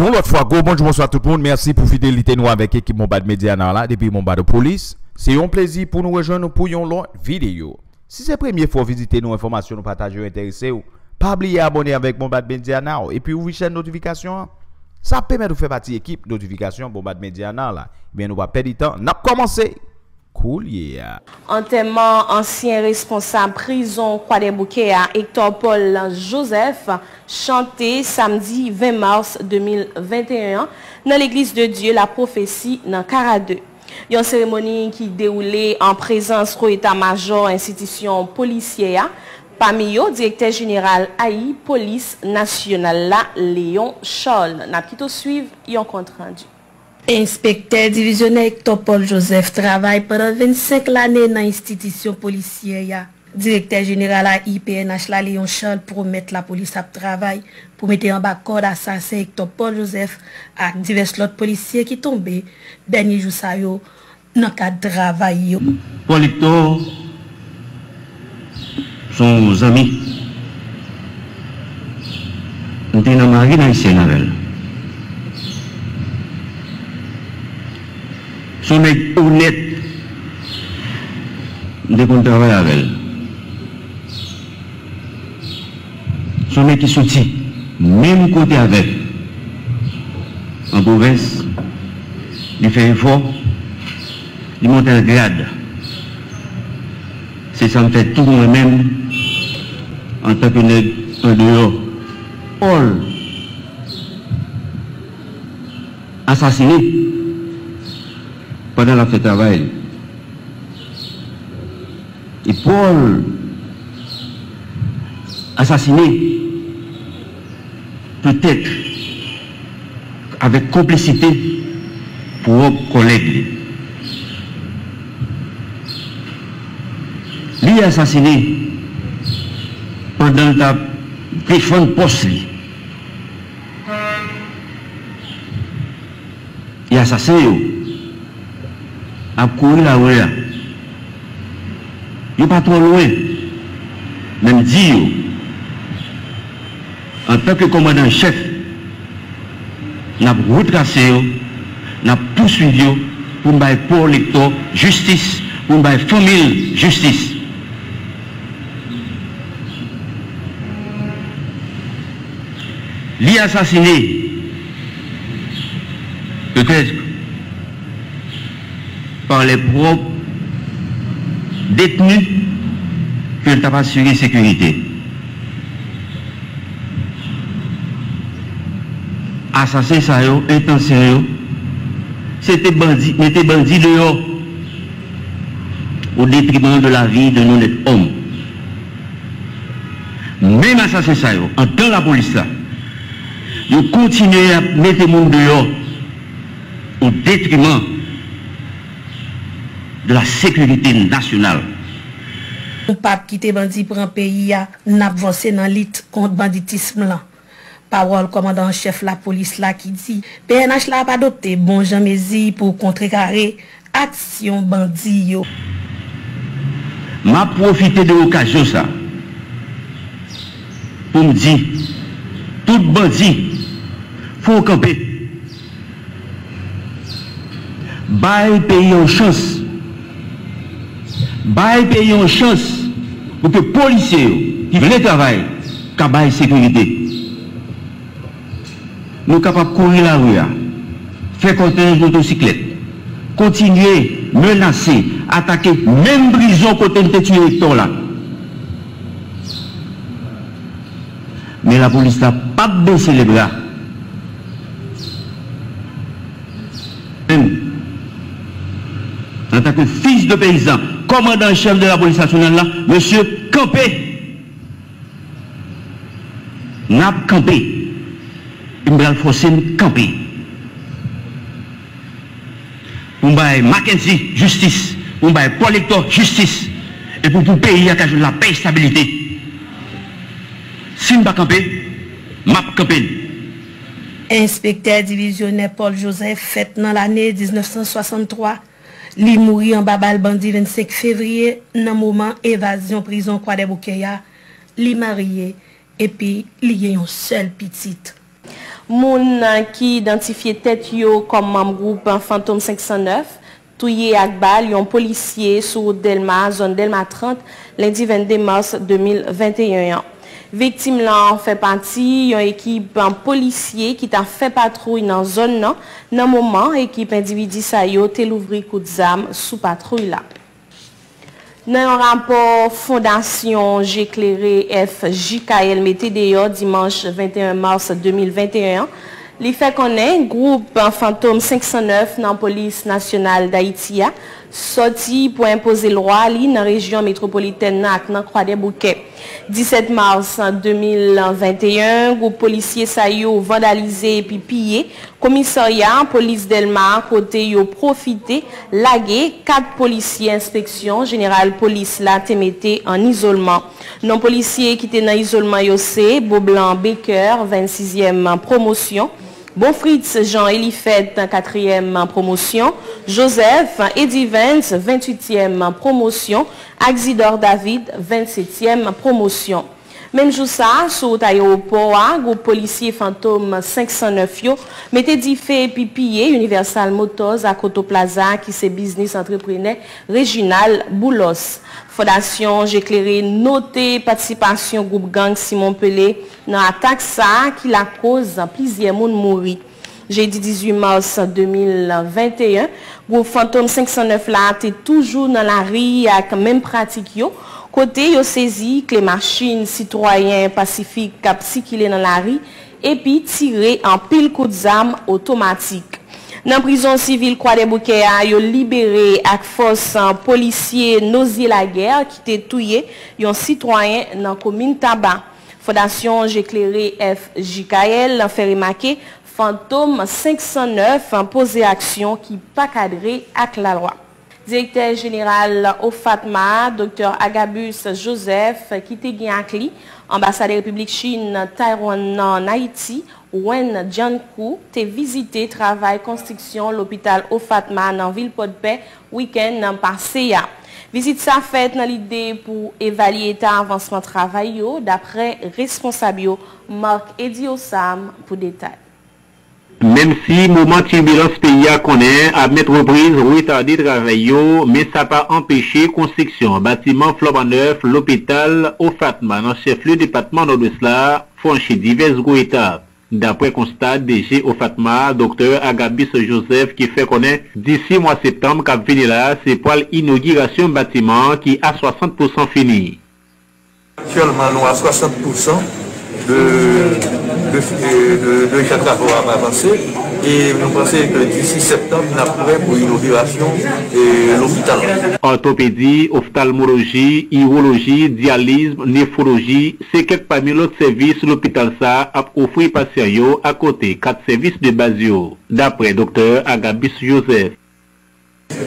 Yon l'autre fois, go, bonjour, bonsoir tout le monde. Merci pour fidélité nous avec l'équipe Bombard Media Now là, depuis Bombard de police. C'est un plaisir pour nous rejoindre pour une longue vidéo. Si c'est la première fois visiter nos informations, nous partager, intéressés, pas oublier abonner avec Bombard Media Now. Et puis ouvrir chaîne notification. Ça permet de faire partie de l'équipe notification Bombard Media Now là. Bien, nous va perdre du temps. N'a commencé. Cool, yeah. Enterrement ancien responsable prison Croix-des-Bouquets à Hector Paul Joseph, chanté samedi 20 mars 2021 dans l'église de Dieu, la prophétie dans Cara 2. Une cérémonie qui déroulait en présence de l'état-major institution policière, parmi eux, directeur général AI, police nationale, là, Léon Charles. N'a pas suivre, ils ont compte rendu. Inspecteur divisionnaire Hector Paul Joseph travaille pendant 25 l'année dans l'institution policière. Directeur général à PNH, la Léon Charles promet la police à travail pour mettre en bas corps assassin Hector Paul Joseph à divers autres policiers qui tombaient dernier jour ça yo dans cadre travail. Paul Hector, son ami, était dans marine haïtienne avec elle. Son mec honnête de qu'on travaille avec elle. Son mec qui sortit, même côté avec. En province, il fait effort, il monte un grade. C'est ça me fait tout moi-même en tant que nègre en dehors. Paul, assassiné. Pendant la fête travail. Et Paul, assassiné, peut-être avec complicité pour vos collègues. Lui assassiné pendant la défense poste. Et assassiné. A courir là où il n'est pas trop loin. Même dire, en tant que commandant-chef, n'a retracé, n'a poursuivi pour me pour l'électeur justice, pour me famille justice. L'y assassiné, peut-être par les propres détenus que t'a pas assuré sécurité. Assassin ça yo, intention c'était bandit, mettez bandit dehors au détriment de la vie de nos hommes. Même assassin ça yo, en tant la police là, yo continuez à mettre monde dehors au détriment de la sécurité nationale. On ne peut pas quitter bandit pour un pays à n'avancer dans l'élite contre banditisme là. Parole commandant chef la police là qui dit PNH là pas adopté bon Jean-Mézi pour contrecarrer action bandit yo. M'a profité de l'occasion ça pour me dire tout bandit faut camper. Bail pays en chance. Bail payer une chance pour que les policiers qui veulent travailler, qu'à bail sécurité. Nous sommes capables de courir la rue, faire cortège de motocyclette, continuer, menacer, attaquer, même prison côté de tuer Hector là. Mais la police n'a pas baissé les bras. Même, en tant que fils de paysan, commandant-chef de la police nationale là, monsieur Campé, n'a campé, il m'a forcé de camper. Pour m'aille Mackenzie, justice, pour m'aille Paul Hector, justice, et pour tout pays à cause de la paix et stabilité. Si je ne pas camper, je vais camper. Inspecteur divisionnaire Paul Joseph, fait dans l'année 1963. Li mouri en babal bandi 25 février, nan moment évasion prison Croix-des-Bouquets. Li marié et puis li gen yon seul petite. moun qui identifié tête yo comme membre groupe Fantôme 509 touye ak bal yon policier sur Delma zone Delma 30 lundi 22 mars 2021. Victime là fait partie yon équipe en policier qui t'a fait patrouille dans zone nan nan moment équipe individu sa yo té l'ouvri coup d'arme sous patrouille là. Dans un rapport Fondation J'éclairé FJKL Météo dimanche 21 mars 2021, il fait connaître groupe Fantôme 509 dans la police nationale d'Haïti sorti pour imposer loi dans la région métropolitaine de Croix-des-Bouquets. 17 mars 2021, groupe policier Sayo vandalisé et pillé commissariat police Delma côté yo profité lagué 4 policiers inspection générale police la témété en isolement. Non policiers qui étaient dans isolement yo c'est Beaublanc Baker 26e promotion, Bonfritz Jean Elifet 4e promotion, Joseph Eddie Vance 28e promotion, Axidor David 27e promotion. Même jour ça, sur l'aéroport, groupe policier Fantôme 509 yo mettez dit fait piller Universal Motors à Coto Plaza qui c'est business entrepreneur régional Boulos. Fondation J'éclairé noté participation groupe gang Simon Pelé dans attaque ça qui la cause plusieurs monde mourir. Jeudi 18 mars 2021, groupe Fantôme 509 là était toujours dans la rue avec même pratique yo. Côté yo saisi que les machines citoyens pacifiques capsiquilé dans la rue et puis tiré en pile coup d'armes automatique. Dans prison civile Croix-des-Bouquets yo libéré avec force policier Nozier Laguerre qui était tué un citoyen dans commune Tabac. Fondation J'éclairé FJKL fait remarquer Fantôme 509 posé action qui pas cadré avec la loi. Directeur général OFATMA, Dr Agabus Joseph, qui était gagné à Cli, ambassadeur République Chine, Taïwan, en Haïti, Wen Jiankou, a visité travail construction l'hôpital OFATMA dans Ville-Pot-Paix, week-end passé. Visite sa fête dans l'idée pour évaluer l'état avancement travail, d'après responsable Marc Ediosam pour détail. Même si moment turbulence pays a connaît à mettre reprise retardé travail mais ça pas empêché construction bâtiment flambant neuf l'hôpital au Fatma dans chef-lieu département nord-ouest là franchi diverses étapes. D'après constat DG au Fatma docteur Agabus Joseph qui fait connaître d'ici mois septembre qu'a venir là c'est pour l'inauguration bâtiment qui à 60% fini. Actuellement nous à 60% de chaque travaux à avancer et nous pensons que d'ici septembre, nous avons prêt pour l'inauguration de l'hôpital. Orthopédie, ophtalmologie, urologie, dialyse, néphrologie, c'est quelques parmi l'autre service l'hôpital ça a offert patient à côté 4 services de base. D'après Dr Agabus Joseph.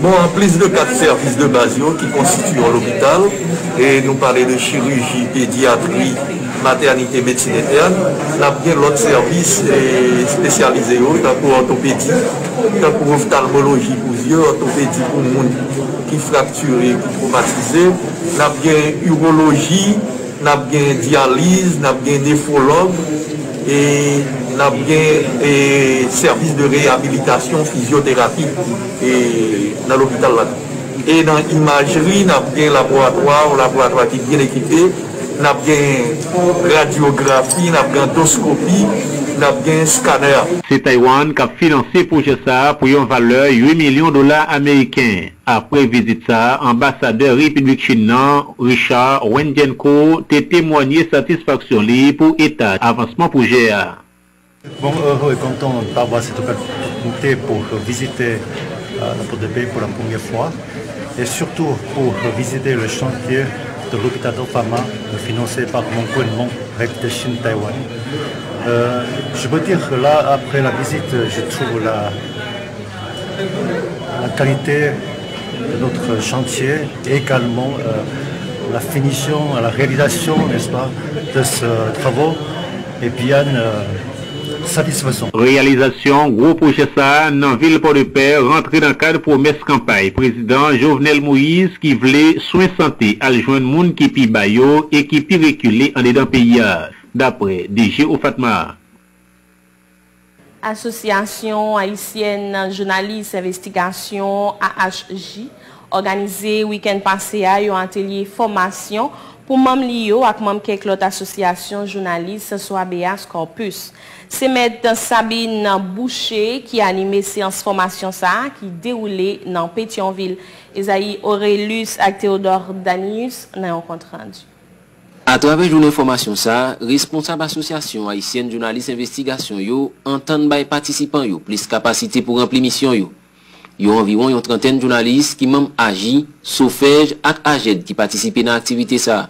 Bon, en plus de 4 services de base qui constituent l'hôpital, et nous parlons de chirurgie, pédiatrie, maternité, médecine interne, nous avons bien l'autre service spécialisé, tant pour orthopédie, tant pour ophtalmologie pour yeux, orthopédie pour le monde qui fracturé, qui traumatisé, nous avons bien urologie, nous avons bien dialyse, nous avons bien néphrologue, et nous avons bien service de réhabilitation, physiothérapie et dans l'hôpital là. Et dans l'imagerie, nous avons bien laboratoire qui est bien équipé, nous avons bien radiographie, nous avons bien endoscopie, nous avons bien scanner. C'est Taïwan qui a financé pour ça pour une valeur $8 millions américains. Après visite ça, ambassadeur République Chine, Richard Wendienko, a témoigné satisfaction pour état avancement pour GA. Bon, heureux et content d'avoir cette opportunité pour visiter la Poids-des-Bouquets pour la première fois et surtout pour visiter le chantier de l'hôpital d'Ofama financé par mon gouvernement avec de Chine Taïwan. Je peux dire que là, après la visite, je trouve la qualité de notre chantier et également la finition, la réalisation, n'est-ce pas, de ce travaux et bien satisfaction. Réalisation gros projet ça dans ville Port-de-Paix rentré dans le cadre promesse campagne président Jovenel Moïse qui voulait soins santé à joindre monde qui pi bayo et qui pi reculer en dedans pays d'après DG Ofatma. Association haïtienne journaliste investigation AHJ organisé week-end passé à un atelier formation pour membres Lio avec membres quelques autres associations journalistes sur habeas corpus. C'est Mme Sabine Boucher qui a animé séance formation ça qui déroulait dans Pétionville. Esaïe Aurelius et Théodore Danius n'ont compte rendu. À travers journée formation ça, responsable association haïtienne journaliste investigation yo entend bay participants yo plus capacité pour remplir mission yo. Yo environ une trentaine de journalistes qui même agi, Sofège et Aged qui participaient dans l'activité ça.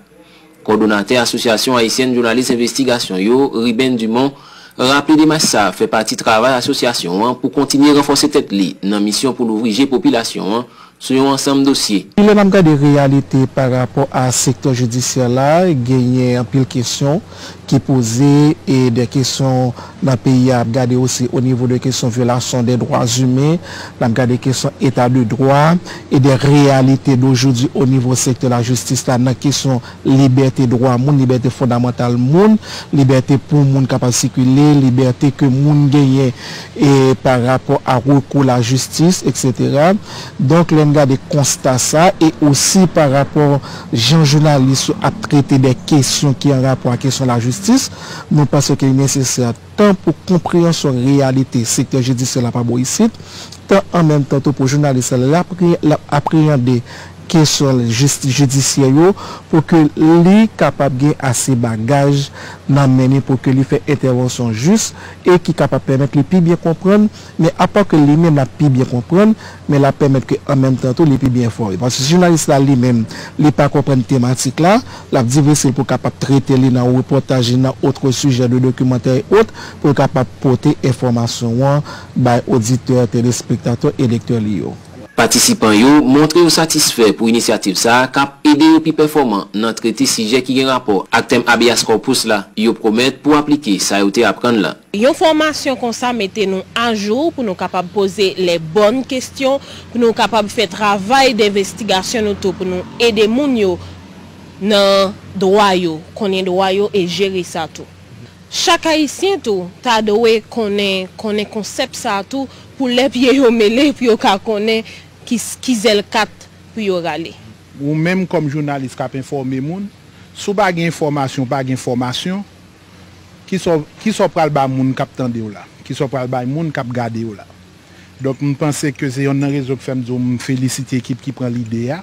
Coordonnateur association haïtienne journaliste investigation yo Riben Dumont rappelé des ça fait partie travail association pour continuer à renforcer tête li dans mission pour l'ouvrir population sur un ensemble de dossiers. Il y a des réalités par rapport à ce secteur judiciaire là, il y a un pile de questions qui posées et des questions dans le pays à regarder aussi au niveau des questions de violation des droits humains, des questions état de droit et des réalités d'aujourd'hui au niveau du secteur de la justice là, dans la question liberté droit, liberté fondamentale, liberté pour le monde capable de circuler, liberté que le monde gagne et par rapport à recours à la justice, etc. Donc des constats ça et aussi par rapport Jean journaliste à traiter des questions qui ont rapport à la question de la justice, nous pensons qu'il est nécessaire tant pour comprendre son réalité secteur judiciaire la pas ici, tant en même temps pour journaliste appréhender question judiciaire pour que les capable gain assez bagages d'amener pour que lui fait intervention juste et qui capable permettre les plus bien comprendre mais à part que lui même la plus bien comprendre mais la permettre que en même temps tout les plus bien fort parce que journaliste là lui même les pas comprendre thématique là la diversité pour capable traiter les dans reportage dans autre sujet de documentaire et autres pour capable porter information by auditeurs téléspectateurs et lecteurs liés. Participants yo montré ou satisfait pour initiative ça cap aider ou plus performant dans traiter sujet qui gen rapport ak thème habeas corpus là yo promettent pour appliquer ça yo té apprendre là. Yo formation comme ça mettez nous à jour pour nous capable poser les bonnes questions pour nous capable faire travail d'investigation autour pour nous aider moun yo dans droit yo connaître droit yo et gérer ça tout. Chaque haïtien tout ta doit connaît concept ça tout pour les pieds au mêlé puis au cas connaît qui zèle 4 puis au râler ou même comme journaliste qui a informé moun sous pas information qui sont pral ba moun cap tande ou là qui sont pral ba moun cap garder ou là donc me penser que c'est un réseau que femme me féliciter équipe qui prend l'idée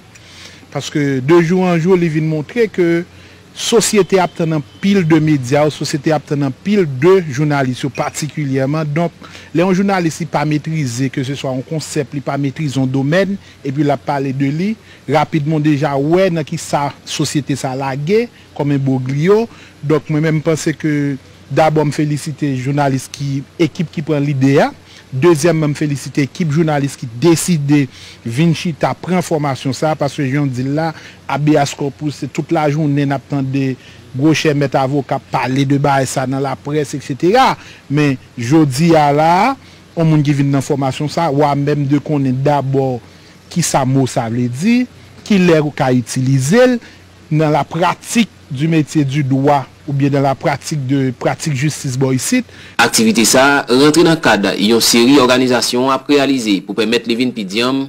parce que de jour en jour les vient montrer que société a obtenu pile de médias, société a obtenu pile de journalistes particulièrement. Donc, les journalistes pas maîtrisé, que ce soit un concept, ils pas maîtrisé un domaine, et puis ils parlé de lui. Rapidement déjà, ouais, dans qui sa société ça lagué, comme un boglio. Donc, moi-même, pense que d'abord, me féliciter journalistes qui, équipe qui prend l'idée. Deuxièmement, me féliciter l'équipe journaliste qui décide Vinci ta prend formation ça parce que j'en dis là habeas corpus toute la journée n'attendait gros chef met avocat parler de bail ça dans la presse etc. mais jodi à là on monde qui vient dans formation ça ou même de connaître d'abord qui ça mot ça veut dire qui l'air ou qu'a utiliser dans la pratique du métier du droit ou bien dans la pratique de justice boycite. Activité ça rentre dans le cadre d'une série d'organisations à réaliser pour permettre les Vinpidium,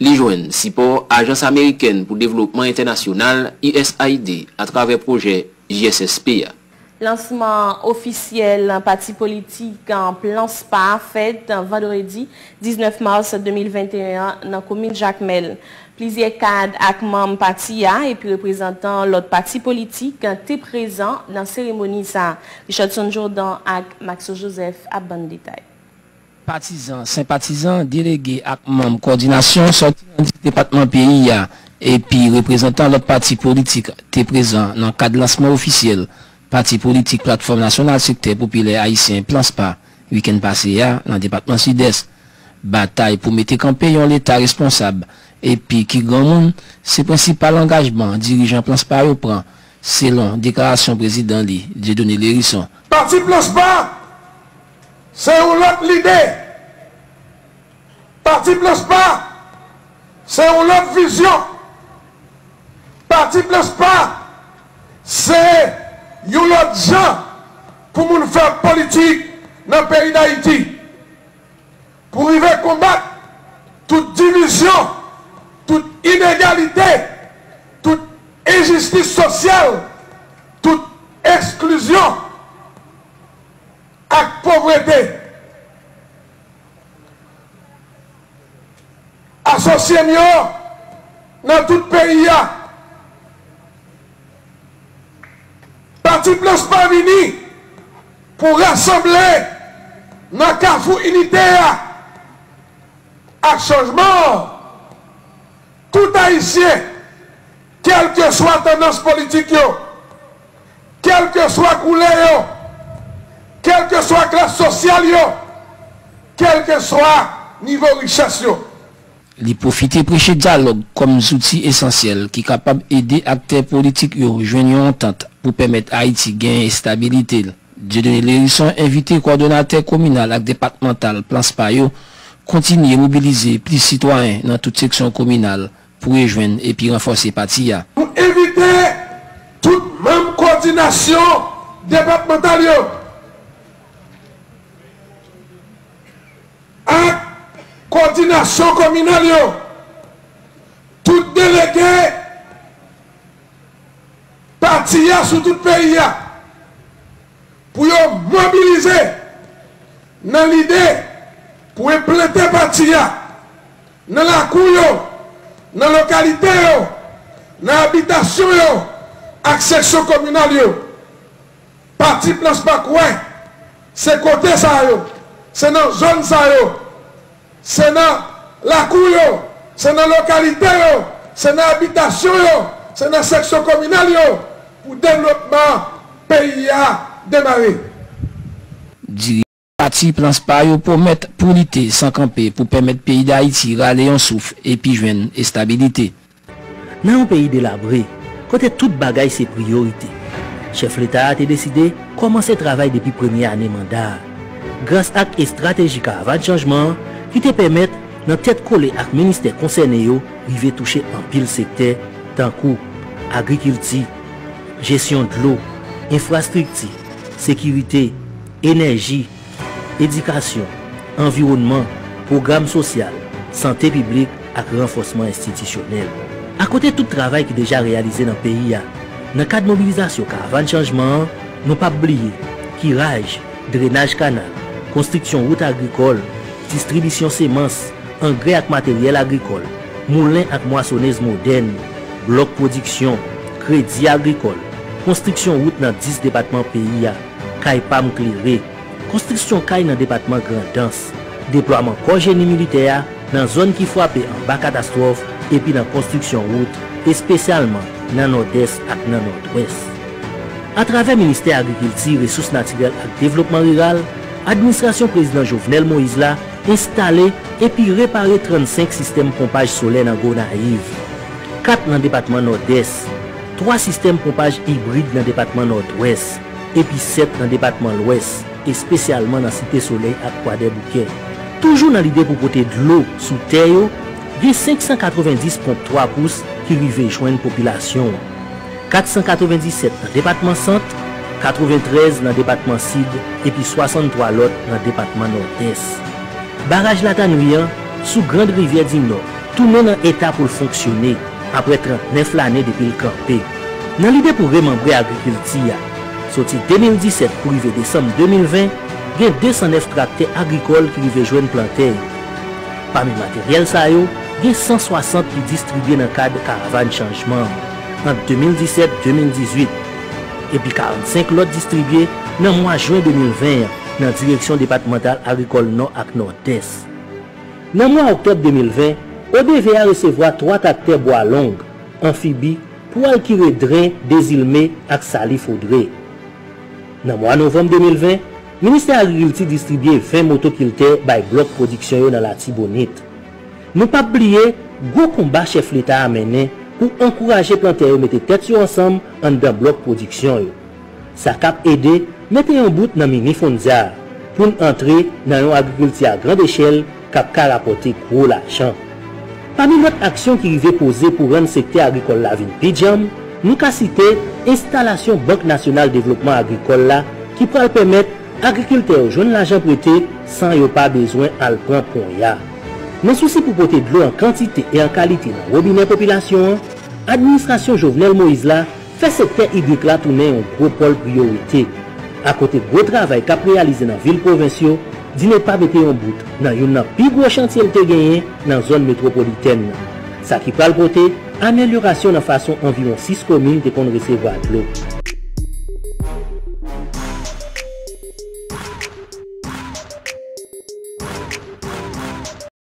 les joindre support Agence américaine pour développement international USAID à travers projet JSSP. Lancement officiel en parti politique en Plainspaillot fait vendredi 19 mars 2021 dans la commune Jacmel. Plusieurs cadres et membres parti et puis représentant l'autre parti politique étaient présents dans la cérémonie. Richard Sondjourdan et Maxo Joseph à bon détail. Partisans, sympathisants, délégués et membres coordination sortis du département pays et puis représentant l'autre parti politique étaient présents dans le cadre de lancement officiel. Parti politique plateforme nationale secteur populaire haïtien Plainspaillot week-end passé dans le département sud-est. Bataille pour mettre campé yon l'État responsable. Et puis, qui grand monde, c'est principal engagement dirigeant Plainspaillot prend, selon déclaration président Li, de donner les risons. Parti Plainspaillot, c'est une autre idée. Parti Plainspaillot, c'est une autre vision. Parti Plainspaillot, c'est une autre gens pour nous faire politique dans le pays d'Haïti. pour arriver à combattre toute division, toute inégalité, toute injustice sociale, toute exclusion et pauvreté. Associez-nous dans tout le pays. Parti Plainspaillot pour rassembler dans le carrefour unitaire à changement. Tout haïtien, quelle que soit la tendance politique, quelle que soit la couleur, quelle que soit la classe sociale, quel que soit le niveau de richesse. Il profite prêcher dialogue comme outil essentiel qui est capable d'aider acteurs politiques à rejoindre une entente pour permettre à Haïti de gagner stabilité. Dieudonné Lérisson, invité coordonnateur communal et départemental Plainspaillot, continue à mobiliser plus de citoyens dans toute section communale pour rejoindre et puis renforcer parti. Pour éviter toute même coordination départementale et coordination communale, tout délégué parti sur tout pays pour mobiliser dans l'idée, pour implanter parti dans la cour, dans la localité, dans l'habitation, accession communale. Parti Plainspaillot, c'est côté ça, c'est dans la zone ça, c'est dans la cour, c'est dans la localité, c'est dans l'habitation, c'est dans la section communale pour le développement pays démarrer. Dirigeant parti Plainspaillot pour lutter sans camper, pour permettre pays d'Haïti râler en souffle et puis joindre et stabilité. Dans un pays délabré, côté toute bagaille c'est priorité. Chef l'État a décidé commencer le travail depuis première année mandat. Grâce à l'acte stratégique avant le changement, qui te permettent dans tête collée avec le ministère concerné, de toucher en pile secteur, tant que agriculture, gestion de l'eau, infrastructure, sécurité, énergie, éducation, environnement, programme social, santé publique et renforcement institutionnel. À côté de tout travail qui est déjà réalisé dans le pays, dans le cadre de mobilisation avant le changement, nous ne pouvons pas oublier tirage, drainage canal, construction route agricole, distribution semences, engrais et matériel agricole, moulin et moissonneuse moderne, bloc production, crédit agricole, construction route dans 10 départements pays, caille PAM cléré, construction caille dans le département Grand'Anse, déploiement corps génie militaire dans zone qui frappée en bas catastrophe et puis dans construction route et spécialement dans nord-est et dans nord-ouest. À travers le ministère agriculture, ressources naturelles et développement rural, l'administration président Jovenel Moïse là installé et puis réparé 35 systèmes pompage solaire dans Gonaïves, 4 dans le département nord-est, 3 systèmes pompage hybride dans le département nord-ouest, et puis 7 dans le département l'ouest, et spécialement dans la Cité Soleil à Poids-des-Bouquets. Toujours dans l'idée pour porter de l'eau sous terre, il y a 590 pompes 3 pouces qui arrivent joindre la population. 497 dans le département centre, 93 dans le département sud, et puis 63 l'autre dans le département nord-est. Barrage Latanouyan, sous Grande-Rivière du Nord, tourné dans l'état pour fonctionner après 39 années depuis le campé. Dans l'idée pour remembrer l'agriculture, sorti 2017 pour arriver décembre 2020, il y a 209 tracteurs agricoles qui arrivent joindre planter. Parmi les matériels, il y a 160 qui distribués dans le cadre de caravane changement entre 2017-2018. Et puis 45 lots distribués dans le mois de juin 2020. Dans la direction départementale agricole nord et nord-est. Dans le mois d'octobre 2020, ODVA recevra 3 tracteurs bois longs, amphibies, pour alquiler drain, désilmé et Salifaudré. Dans le mois de novembre 2020, le ministère de l'Agriculture distribué 20 motoculteurs par bloc production dans la Tibonite. Ne pas oublier gros combat chef l'État a mené pour encourager les planteurs à mettre tête sur ensemble en dans bloc production. Ça cap aider mettez un bout dans mini Fonza pour entrer dans une agriculture à grande échelle qui a rapporté gros l'argent. Parmi notre action qui est posée pour rendre le secteur agricole la ville Pidjam, nous avons cité l'installation Banque Nationale Développement Agricole qui pourrait permettre agriculteurs jeunes l'argent prêté sans y a pas besoin à le prendre pour rien. Mais souci pour porter de l'eau en quantité et en qualité dans le robinet population, l'administration Jovenel Moïse là fait secteur hydrique là tourner en gros pôle priorité. À côté gros travail qu'a réalisé dans ville provinciale, il n'est pas mettre en bout dans un plus gros chantier qu'il a gagné dans la zone métropolitaine. Ça qui parle côté amélioration de façon environ 6 communes de recevoir de l'eau.